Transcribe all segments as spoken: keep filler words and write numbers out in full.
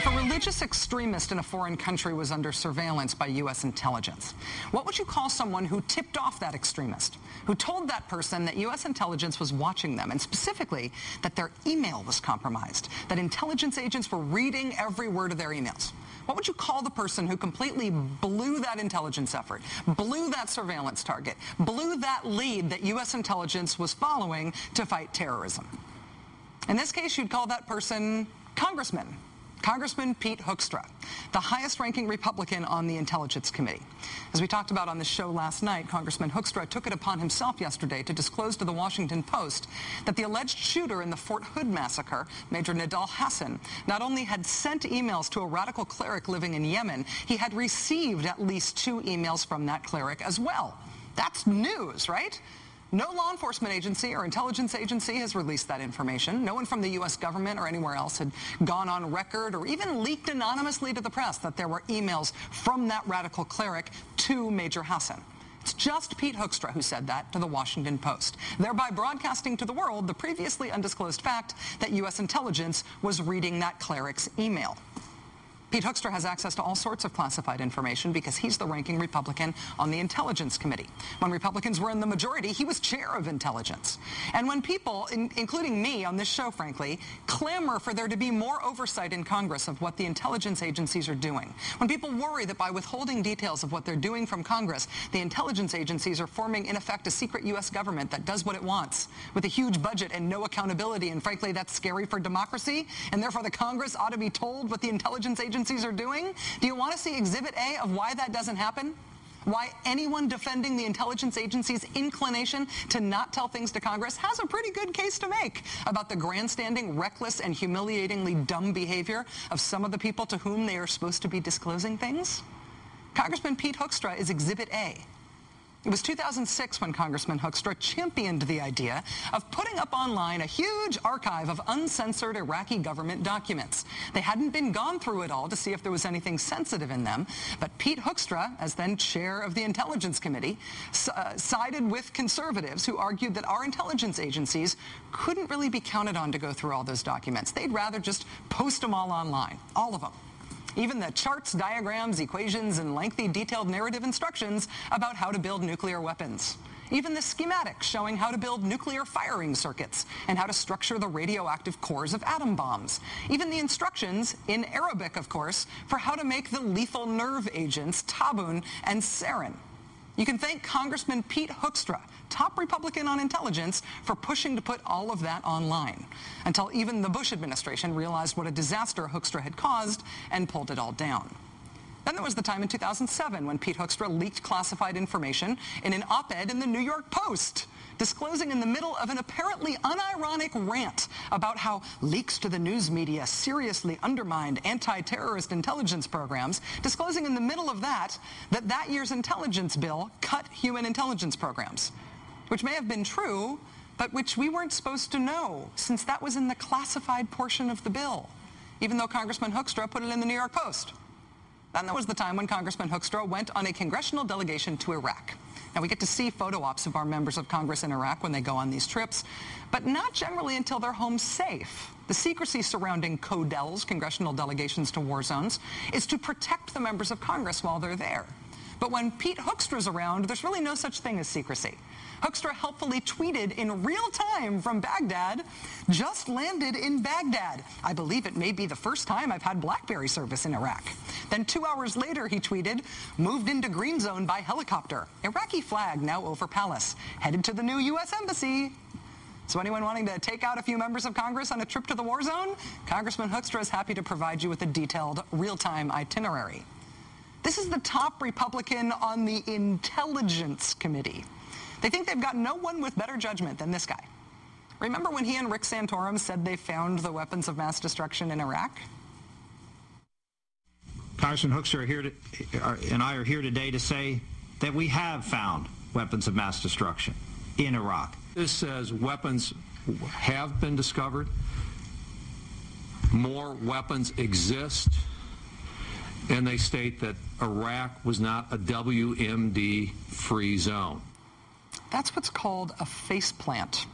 If a religious extremist in a foreign country was under surveillance by U S intelligence, what would you call someone who tipped off that extremist, who told that person that U S intelligence was watching them, and specifically that their email was compromised, that intelligence agents were reading every word of their emails? What would you call the person who completely blew that intelligence effort, blew that surveillance target, blew that lead that U S intelligence was following to fight terrorism? In this case, you'd call that person Congressman. Congressman Pete Hoekstra, the highest-ranking Republican on the Intelligence Committee. As we talked about on the show last night, Congressman Hoekstra took it upon himself yesterday to disclose to the Washington Post that the alleged shooter in the Fort Hood massacre, Major Nidal Hasan, not only had sent emails to a radical cleric living in Yemen, he had received at least two emails from that cleric as well. That's news, right? No law enforcement agency or intelligence agency has released that information. No one from the U S government or anywhere else had gone on record or even leaked anonymously to the press that there were emails from that radical cleric to Major Hasan. It's just Pete Hoekstra who said that to the Washington Post, thereby broadcasting to the world the previously undisclosed fact that U S intelligence was reading that cleric's email. Pete Hoekstra has access to all sorts of classified information because he's the ranking Republican on the Intelligence Committee. When Republicans were in the majority, he was chair of intelligence. And when people, in, including me on this show, frankly, clamor for there to be more oversight in Congress of what the intelligence agencies are doing, when people worry that by withholding details of what they're doing from Congress, the intelligence agencies are forming, in effect, a secret U S government that does what it wants with a huge budget and no accountability, and frankly, that's scary for democracy, and therefore the Congress ought to be told what the intelligence agencies are doing? Do you want to see Exhibit A of why that doesn't happen? Why anyone defending the intelligence agency's inclination to not tell things to Congress has a pretty good case to make about the grandstanding, reckless, and humiliatingly dumb behavior of some of the people to whom they are supposed to be disclosing things? Congressman Pete Hoekstra is Exhibit A. It was two thousand six when Congressman Hoekstra championed the idea of putting up online a huge archive of uncensored Iraqi government documents. They hadn't been gone through it all to see if there was anything sensitive in them, but Pete Hoekstra, as then chair of the Intelligence Committee, uh, sided with conservatives who argued that our intelligence agencies couldn't really be counted on to go through all those documents. They'd rather just post them all online, all of them. Even the charts, diagrams, equations, and lengthy detailed narrative instructions about how to build nuclear weapons. Even the schematics showing how to build nuclear firing circuits and how to structure the radioactive cores of atom bombs. Even the instructions, in Arabic of course, for how to make the lethal nerve agents Tabun and Sarin. You can thank Congressman Pete Hoekstra, top Republican on intelligence, for pushing to put all of that online, until even the Bush administration realized what a disaster Hoekstra had caused and pulled it all down. Then there was the time in two thousand seven when Pete Hoekstra leaked classified information in an op-ed in the New York Post, disclosing in the middle of an apparently unironic rant about how leaks to the news media seriously undermined anti-terrorist intelligence programs, disclosing in the middle of that that that year's intelligence bill cut human intelligence programs, which may have been true, but which we weren't supposed to know since that was in the classified portion of the bill, even though Congressman Hoekstra put it in the New York Post. Then there was the time when Congressman Hoekstra went on a congressional delegation to Iraq. Now, we get to see photo ops of our members of Congress in Iraq when they go on these trips, but not generally until they're home safe. The secrecy surrounding CODELs, congressional delegations to war zones, is to protect the members of Congress while they're there. But when Pete Hoekstra's around, there's really no such thing as secrecy. Hoekstra helpfully tweeted in real time from Baghdad, "Just landed in Baghdad. I believe it may be the first time I've had BlackBerry service in Iraq." Then two hours later, he tweeted, "Moved into green zone by helicopter. Iraqi flag now over palace. Headed to the new U S embassy." So anyone wanting to take out a few members of Congress on a trip to the war zone? Congressman Hoekstra is happy to provide you with a detailed real-time itinerary. This is the top Republican on the Intelligence Committee. They think they've got no one with better judgment than this guy. Remember when he and Rick Santorum said they found the weapons of mass destruction in Iraq? Congressman Hoekstra here to, are, and I are here today to say that we have found weapons of mass destruction in Iraq. This says weapons have been discovered. More weapons exist. And they state that Iraq was not a W M D free zone. That's what's called a faceplant.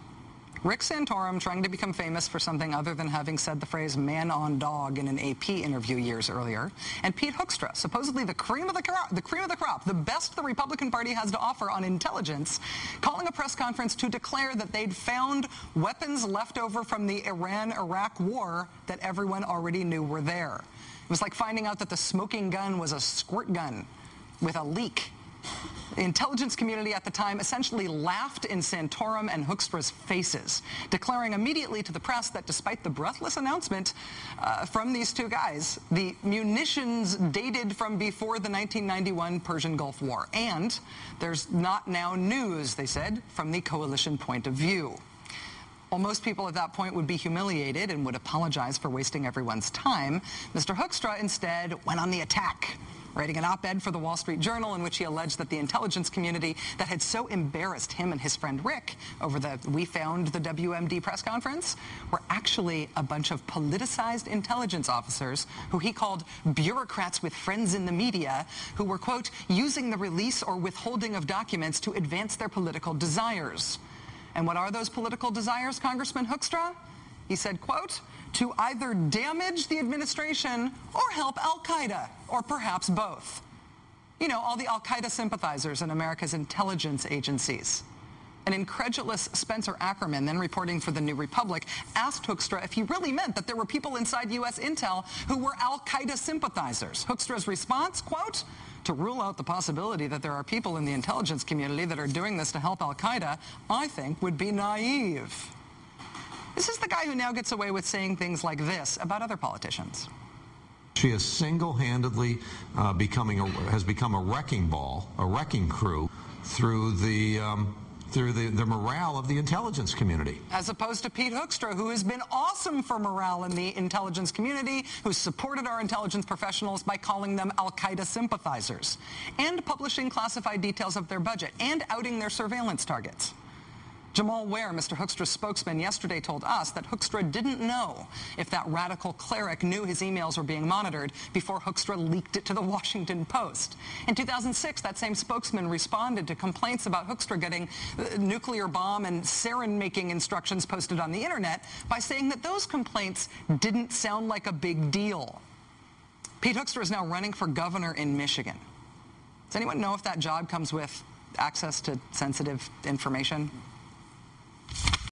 Rick Santorum trying to become famous for something other than having said the phrase man on dog in an A P interview years earlier, and Pete Hoekstra, supposedly the cream of the crop, the cream of the crop, the best the Republican Party has to offer on intelligence, calling a press conference to declare that they'd found weapons left over from the Iran-Iraq war that everyone already knew were there. It was like finding out that the smoking gun was a squirt gun with a leak. The intelligence community at the time essentially laughed in Santorum and Hoekstra's faces, declaring immediately to the press that despite the breathless announcement uh, from these two guys, the munitions dated from before the nineteen ninety-one Persian Gulf War. And there's not now news, they said, from the coalition point of view. While most people at that point would be humiliated and would apologize for wasting everyone's time, Mister Hoekstra instead went on the attack, writing an op-ed for the Wall Street Journal in which he alleged that the intelligence community that had so embarrassed him and his friend Rick over the We Found the W M D press conference were actually a bunch of politicized intelligence officers who he called bureaucrats with friends in the media who were, quote, using the release or withholding of documents to advance their political desires. And what are those political desires, Congressman Hoekstra? He said, quote, to either damage the administration or help al-Qaeda, or perhaps both. You know, all the al-Qaeda sympathizers in America's intelligence agencies. An incredulous Spencer Ackerman, then reporting for The New Republic, asked Hoekstra if he really meant that there were people inside U S intel who were al-Qaeda sympathizers. Hoekstra's response, quote, to rule out the possibility that there are people in the intelligence community that are doing this to help al-Qaeda, I think would be naive. This is the guy who now gets away with saying things like this about other politicians. She is single-handedly uh, becoming a, has become a wrecking ball, a wrecking crew through the um, through the, the morale of the intelligence community. As opposed to Pete Hoekstra, who has been awesome for morale in the intelligence community, who's supported our intelligence professionals by calling them al-Qaeda sympathizers and publishing classified details of their budget and outing their surveillance targets. Jamal Ware, Mister Hoekstra's spokesman, yesterday told us that Hoekstra didn't know if that radical cleric knew his emails were being monitored before Hoekstra leaked it to the Washington Post. In two thousand six, that same spokesman responded to complaints about Hoekstra getting uh, nuclear bomb and sarin-making instructions posted on the internet by saying that those complaints didn't sound like a big deal. Pete Hoekstra is now running for governor in Michigan. Does anyone know if that job comes with access to sensitive information?